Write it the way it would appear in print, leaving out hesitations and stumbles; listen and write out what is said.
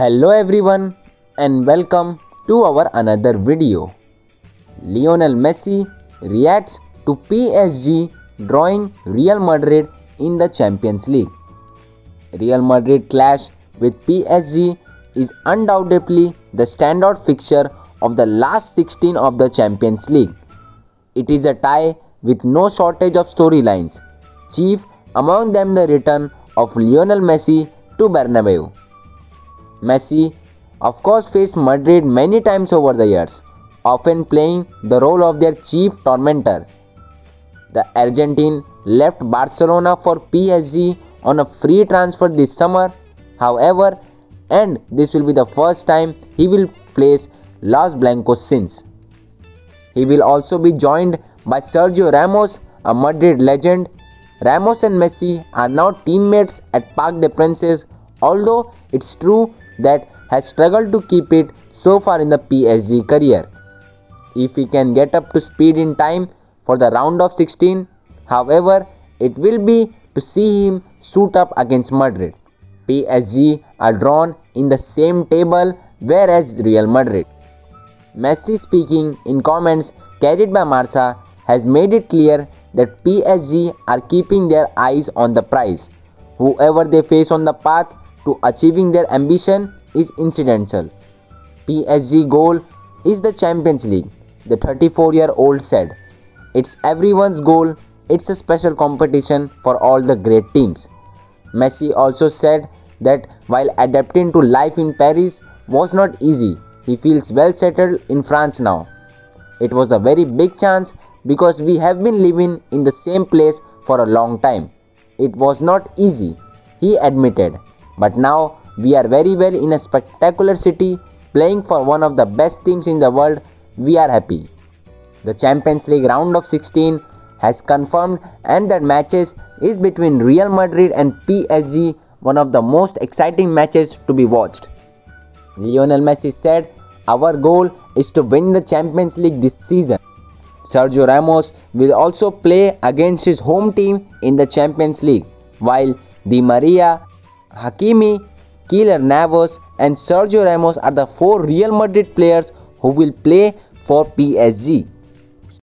Hello everyone and welcome to our another video. Lionel Messi reacts to PSG drawing Real Madrid in the Champions League. Real Madrid clash with PSG is undoubtedly the standout fixture of the last 16 of the Champions League. It is a tie with no shortage of storylines, chief among them the return of Lionel Messi to Bernabéu. Messi, of course, faced Madrid many times over the years, often playing the role of their chief tormentor. The Argentine left Barcelona for PSG on a free transfer this summer, however, and this will be the first time he will face Las Blancas since. He will also be joined by Sergio Ramos, a Madrid legend. Ramos and Messi are now teammates at Parc des Princes, although it's true that has struggled to keep it so far in the PSG career. If he can get up to speed in time for the round of 16, however, it will be to see him suit up against Madrid. PSG are drawn in the same table whereas Real Madrid. Messi, speaking in comments carried by Marca, has made it clear that PSG are keeping their eyes on the prize. Whoever they face on the path to achieving their ambition is incidental. PSG goal is the Champions League, the 34-year-old said. It's everyone's goal, it's a special competition for all the great teams. Messi also said that while adapting to life in Paris was not easy, he feels well settled in France now. It was a very big chance because we have been living in the same place for a long time. It was not easy, he admitted. But now we are very well in a spectacular city, playing for one of the best teams in the world. We are happy. The Champions League round of 16 has confirmed and that matches is between Real Madrid and PSG, one of the most exciting matches to be watched. Lionel Messi said, "Our goal is to win the Champions League this season." Sergio Ramos will also play against his home team in the Champions League, while Di Maria, Hakimi, Kyler Navas and Sergio Ramos are the four Real Madrid players who will play for PSG.